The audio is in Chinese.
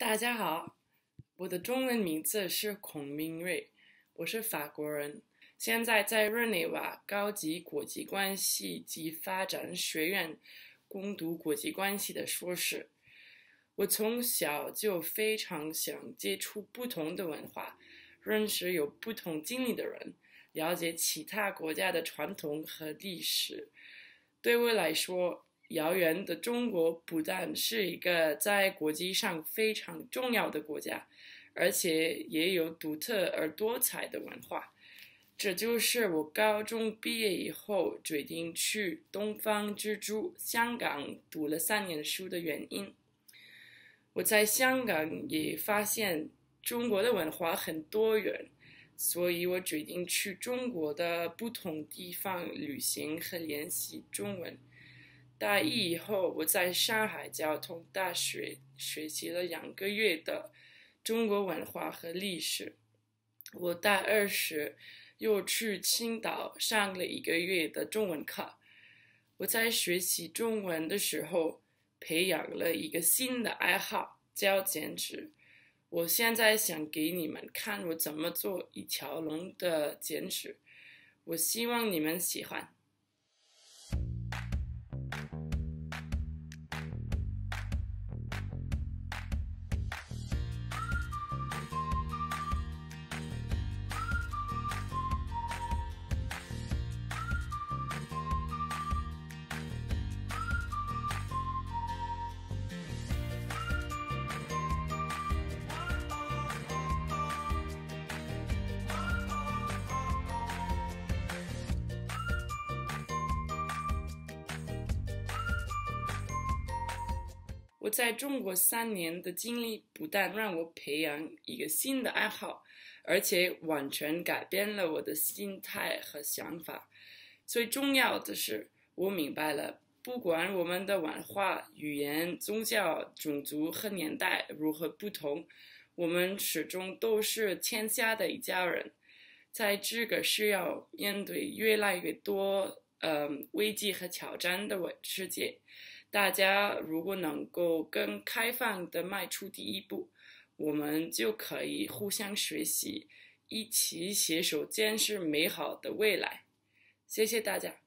大家好，我的中文名字是孔明瑞，我是法国人，现在在日内瓦高级国际关系及发展学院攻读国际关系的硕士。我从小就非常想接触不同的文化，认识有不同经历的人，了解其他国家的传统和历史。对我来说，遥远的中国不但是一个在国际上非常重要的国家，而且也有独特而多彩的文化。这就是我高中毕业以后决定去东方之珠香港读了3年书的原因。我在香港也发现中国的文化很多元，所以我决定去中国的不同地方旅行和练习中文。大一以后，我在上海交通大学学习了2个月的中国文化和历史。我大二时又去青岛上了1个月的中文课。我在学习中文的时候，培养了一个新的爱好，叫剪纸。我现在想给你们看我怎么做一条龙的剪纸，我希望你们喜欢。我在中国3年的经历不但让我培养一个新的爱好，而且完全改变了我的心态和想法。最重要的是，我明白了，不管我们的文化、语言、宗教、种族和年代如何不同，我们始终都是天下的一家人。在这个需要面对越来越多危机和挑战的世界，大家如果能够更开放地迈出第一步，我们就可以互相学习，一起携手建设美好的未来。谢谢大家。